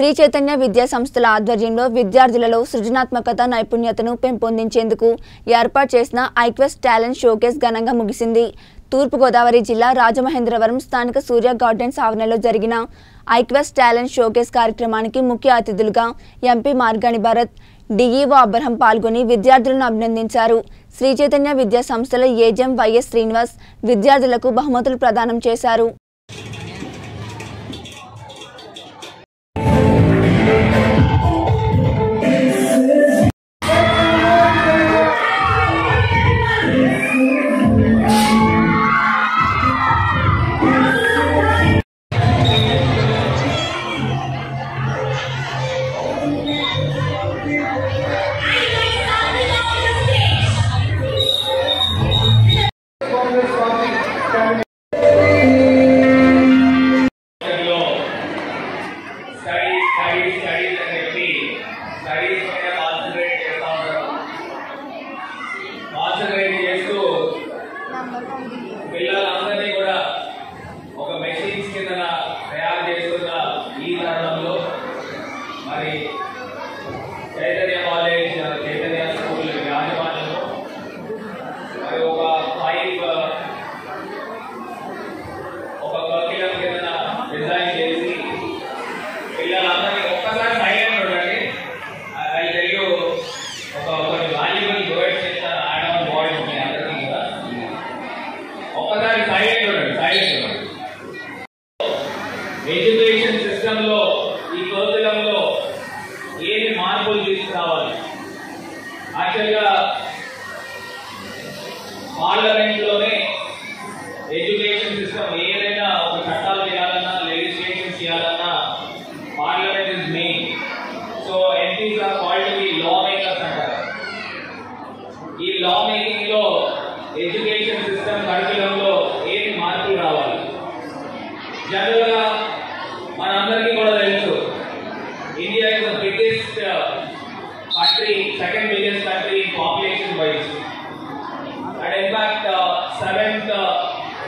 శ్రీ చైతన్య విద్యా సంస్థల ఆధ్వర్యంలో విద్యార్థులలో సృజనాత్మకత నైపుణ్యతను పెంపొందించేందుకు ఏర్పాటు చేసిన ఐ - క్వెస్ట్ టాలెంట్ షోకేజ్ ఘనంగా ముగిసింది। తూర్పుగోదావరి జిల్లా రాజమహేంద్రవరం స్థానిక సూర్య గార్డెన్స్ ఆవరణలో జరిగిన ఐ - క్వెస్ట్ టాలెంట్ షోకేజ్ కార్యక్రమానికి ముఖ్య అతిథులుగా MP Margani Bharat, DEO Abraham పాల్గొని విద్యార్థులను అభినందించారు। శ్రీ చైతన్య విద్యా సంస్థల ఏజెం వైఎస్ శ్రీనివాస్ విద్యార్థులకు బహుమతులు ప్రదానం చేశారు। एजुकेशन सिस्टम लो मार्पुल पार्लमेंट एजुकेशन सिस्टम चट्टालु legislation parliament is main. So MPs are called be law makers अंटारु। ई लॉ मेकिंग लो एजुकेशन सिस्टम करिकुलम लो मार्पुलु रावाली। जनरल गा मन अंदर India is the biggest country, second biggest country in population wise, and in fact 7th